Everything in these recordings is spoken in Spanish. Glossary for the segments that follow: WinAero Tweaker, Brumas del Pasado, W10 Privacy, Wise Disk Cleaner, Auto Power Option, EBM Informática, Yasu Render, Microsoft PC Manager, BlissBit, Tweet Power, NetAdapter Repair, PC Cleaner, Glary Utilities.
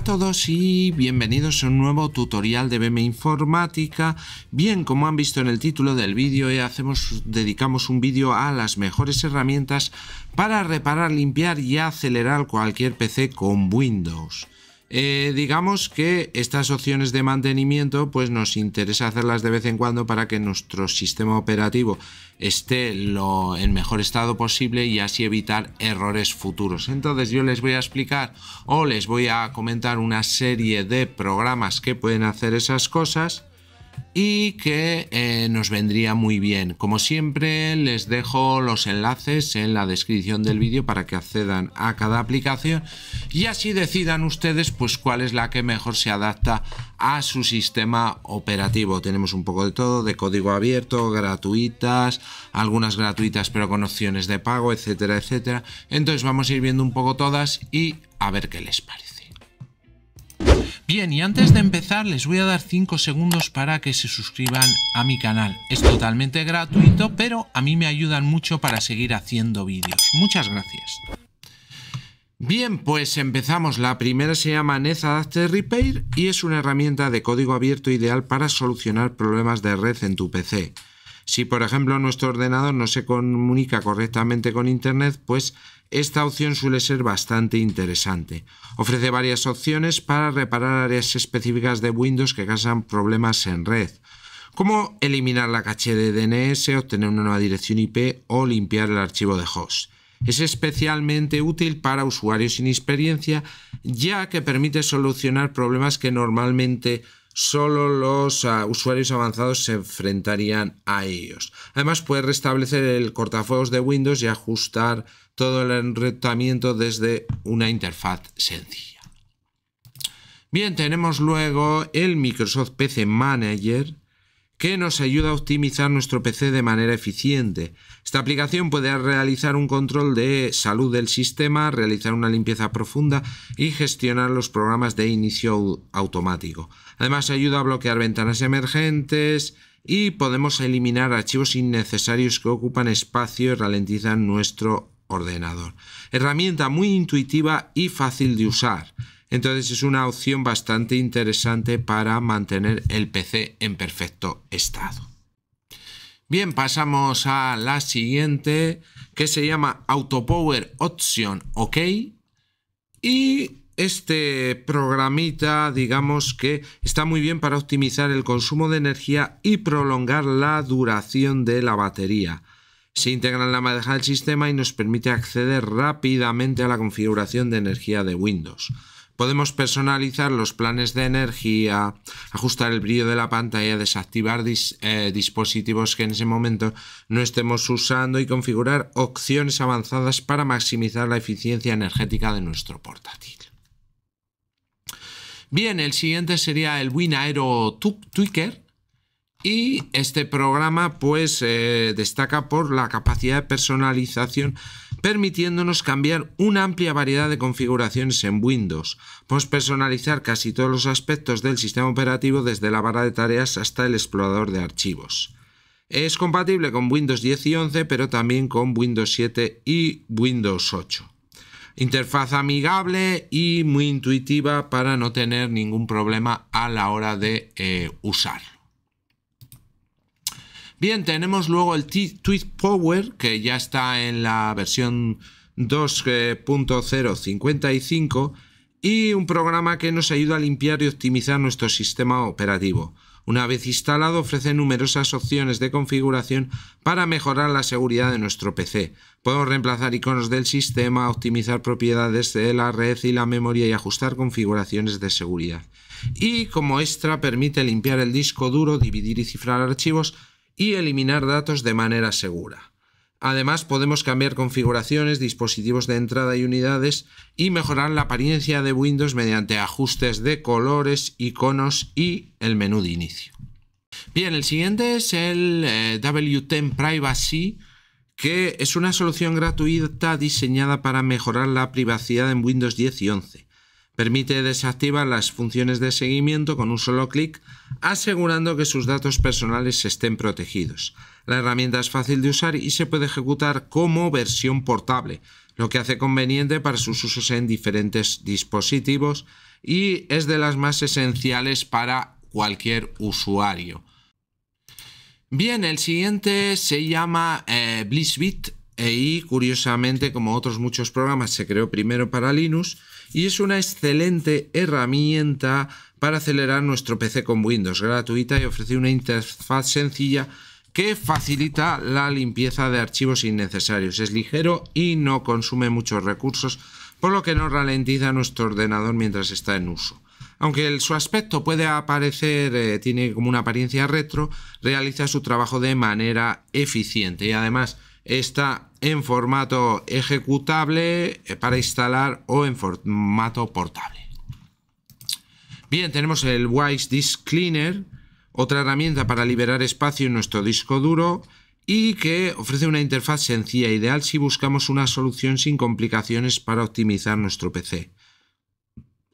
a todos y bienvenidos a un nuevo tutorial de EBM Informática. Bien, como han visto en el título del vídeo, dedicamos un vídeo a las mejores herramientas para reparar, limpiar y acelerar cualquier PC con Windows. Digamos que estas opciones de mantenimiento pues nos interesa hacerlas de vez en cuando para que nuestro sistema operativo esté en mejor estado posible y así evitar errores futuros. Entonces yo les voy a explicar o les voy a comentar una serie de programas que pueden hacer esas cosas y que nos vendría muy bien. Como siempre, les dejo los enlaces en la descripción del vídeo para que accedan a cada aplicación y así decidan ustedes pues cuál es la que mejor se adapta a su sistema operativo. Tenemos un poco de todo, de código abierto, gratuitas, algunas gratuitas pero con opciones de pago, etcétera, etcétera. Entonces vamos a ir viendo un poco todas y a ver qué les parece. Bien, y antes de empezar les voy a dar 5 segundos para que se suscriban a mi canal. Es totalmente gratuito, pero a mí me ayudan mucho para seguir haciendo vídeos. Muchas gracias. Bien, pues empezamos. La primera se llama NetAdapter Repair y es una herramienta de código abierto ideal para solucionar problemas de red en tu PC. Si, por ejemplo, nuestro ordenador no se comunica correctamente con Internet, pues esta opción suele ser bastante interesante. Ofrece varias opciones para reparar áreas específicas de Windows que causan problemas en red, como eliminar la caché de DNS, obtener una nueva dirección IP o limpiar el archivo de host. Es especialmente útil para usuarios sin experiencia, ya que permite solucionar problemas que normalmente solo los usuarios avanzados se enfrentarían a ellos. Además, puede restablecer el cortafuegos de Windows y ajustar todo el enrutamiento desde una interfaz sencilla. Bien, tenemos luego el Microsoft PC Manager, que nos ayuda a optimizar nuestro PC de manera eficiente. Esta aplicación puede realizar un control de salud del sistema, realizar una limpieza profunda y gestionar los programas de inicio automático. Además, ayuda a bloquear ventanas emergentes y podemos eliminar archivos innecesarios que ocupan espacio y ralentizan nuestro ordenador. Herramienta muy intuitiva y fácil de usar. Entonces es una opción bastante interesante para mantener el PC en perfecto estado. Bien, pasamos a la siguiente, que se llama Auto Power Option, OK. Y este programita, digamos que está muy bien para optimizar el consumo de energía y prolongar la duración de la batería. Se integra en la madeja del sistema y nos permite acceder rápidamente a la configuración de energía de Windows. Podemos personalizar los planes de energía, ajustar el brillo de la pantalla, desactivar dispositivos que en ese momento no estemos usando y configurar opciones avanzadas para maximizar la eficiencia energética de nuestro portátil. Bien, el siguiente sería el WinAero Tweaker. Y este programa pues destaca por la capacidad de personalización, permitiéndonos cambiar una amplia variedad de configuraciones en Windows. Podemos personalizar casi todos los aspectos del sistema operativo, desde la barra de tareas hasta el explorador de archivos. Es compatible con Windows 10 y 11, pero también con Windows 7 y Windows 8. Interfaz amigable y muy intuitiva para no tener ningún problema a la hora de usarlo. Bien, tenemos luego el Tweet Power, que ya está en la versión 2.0.55 y un programa que nos ayuda a limpiar y optimizar nuestro sistema operativo. Una vez instalado, ofrece numerosas opciones de configuración para mejorar la seguridad de nuestro PC. Podemos reemplazar iconos del sistema, optimizar propiedades de la red y la memoria y ajustar configuraciones de seguridad. Y como extra, permite limpiar el disco duro, dividir y cifrar archivos y eliminar datos de manera segura. Además, podemos cambiar configuraciones, dispositivos de entrada y unidades y mejorar la apariencia de Windows mediante ajustes de colores, iconos y el menú de inicio. Bien, el siguiente es el W10 Privacy, que es una solución gratuita diseñada para mejorar la privacidad en Windows 10 y 11. Permite desactivar las funciones de seguimiento con un solo clic, asegurando que sus datos personales estén protegidos. La herramienta es fácil de usar y se puede ejecutar como versión portable, lo que hace conveniente para sus usos en diferentes dispositivos y es de las más esenciales para cualquier usuario. Bien, el siguiente se llama BlissBit y curiosamente, como otros muchos programas, se creó primero para Linux y es una excelente herramienta para acelerar nuestro PC con Windows, gratuita y ofrece una interfaz sencilla que facilita la limpieza de archivos innecesarios. Es ligero y no consume muchos recursos, por lo que no ralentiza nuestro ordenador mientras está en uso. Aunque su aspecto puede aparecer, tiene como una apariencia retro, realiza su trabajo de manera eficiente y además está en formato ejecutable para instalar o en formato portable. Bien, tenemos el Wise Disk Cleaner, otra herramienta para liberar espacio en nuestro disco duro y que ofrece una interfaz sencilla, ideal si buscamos una solución sin complicaciones para optimizar nuestro PC.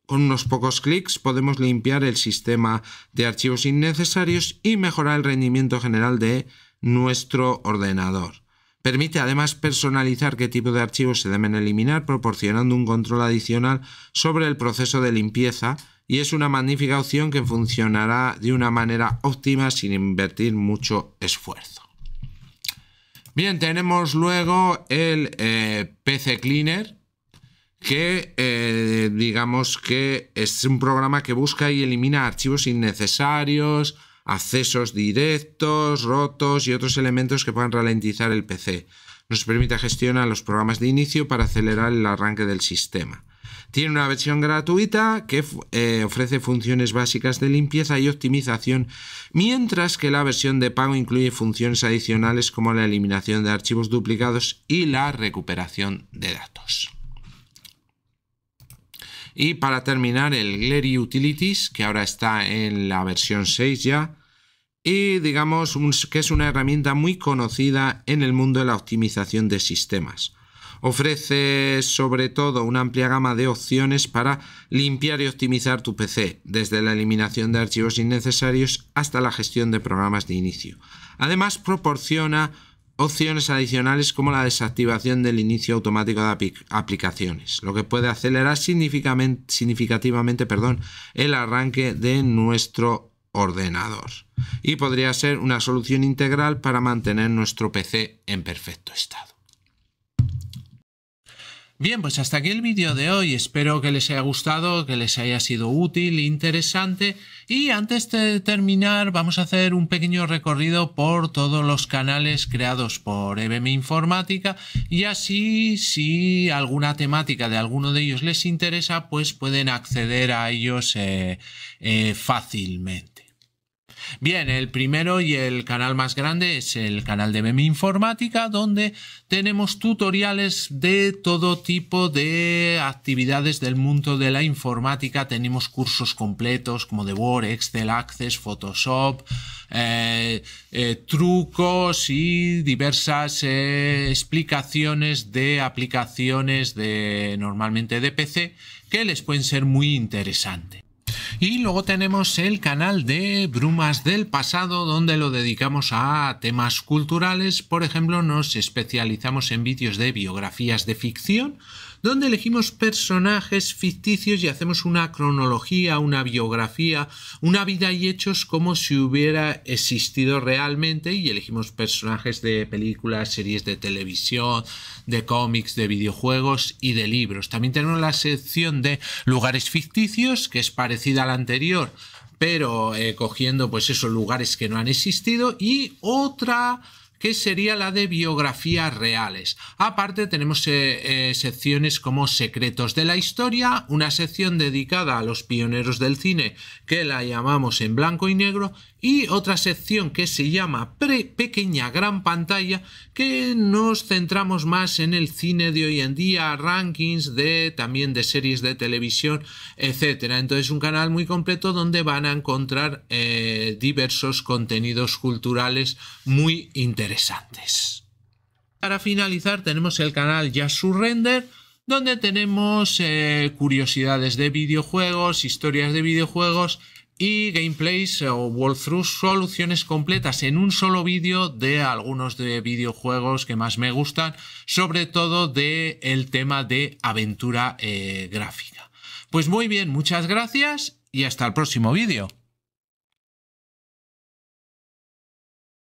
Con unos pocos clics podemos limpiar el sistema de archivos innecesarios y mejorar el rendimiento general de nuestro ordenador. Permite además personalizar qué tipo de archivos se deben eliminar, proporcionando un control adicional sobre el proceso de limpieza, y es una magnífica opción que funcionará de una manera óptima sin invertir mucho esfuerzo. Bien, tenemos luego el PC Cleaner, que digamos que es un programa que busca y elimina archivos innecesarios, accesos directos, rotos y otros elementos que puedan ralentizar el PC. Nos permite gestionar los programas de inicio para acelerar el arranque del sistema. Tiene una versión gratuita que ofrece funciones básicas de limpieza y optimización, mientras que la versión de pago incluye funciones adicionales como la eliminación de archivos duplicados y la recuperación de datos. Y para terminar, el Glary Utilities, que ahora está en la versión 6 ya, y digamos que es una herramienta muy conocida en el mundo de la optimización de sistemas. Ofrece sobre todo una amplia gama de opciones para limpiar y optimizar tu PC, desde la eliminación de archivos innecesarios hasta la gestión de programas de inicio. Además, proporciona opciones adicionales como la desactivación del inicio automático de aplicaciones, lo que puede acelerar significativamente, el arranque de nuestro ordenador y podría ser una solución integral para mantener nuestro PC en perfecto estado. Bien, pues hasta aquí el vídeo de hoy. Espero que les haya gustado, que les haya sido útil, interesante. Y antes de terminar, vamos a hacer un pequeño recorrido por todos los canales creados por EBM Informática y así, si alguna temática de alguno de ellos les interesa, pues pueden acceder a ellos fácilmente. Bien, el primero y el canal más grande es el canal de EBM Informática, donde tenemos tutoriales de todo tipo de actividades del mundo de la informática. Tenemos cursos completos como de Word, Excel, Access, Photoshop, trucos y diversas explicaciones de aplicaciones normalmente de PC que les pueden ser muy interesantes. Y luego tenemos el canal de Brumas del Pasado, donde lo dedicamos a temas culturales. Por ejemplo, nos especializamos en vídeos de biografías de ficción, donde elegimos personajes ficticios y hacemos una cronología, una biografía, una vida y hechos como si hubiera existido realmente, y elegimos personajes de películas, series de televisión, de cómics, de videojuegos y de libros. También tenemos la sección de lugares ficticios, que es parecida a la anterior, pero cogiendo pues esos lugares que no han existido, y otra que sería la de biografías reales. Aparte tenemos secciones como secretos de la historia, una sección dedicada a los pioneros del cine que la llamamos en blanco y negro, y otra sección que se llama pequeña gran pantalla, que nos centramos más en el cine de hoy en día, rankings también de series de televisión, etcétera. Entonces, un canal muy completo donde van a encontrar diversos contenidos culturales muy interesantes. Para finalizar, tenemos el canal Yasu Render, donde tenemos curiosidades de videojuegos, historias de videojuegos y gameplays o walkthroughs, soluciones completas en un solo vídeo de algunos de videojuegos que más me gustan, sobre todo del tema de aventura gráfica. Pues muy bien, muchas gracias y hasta el próximo vídeo.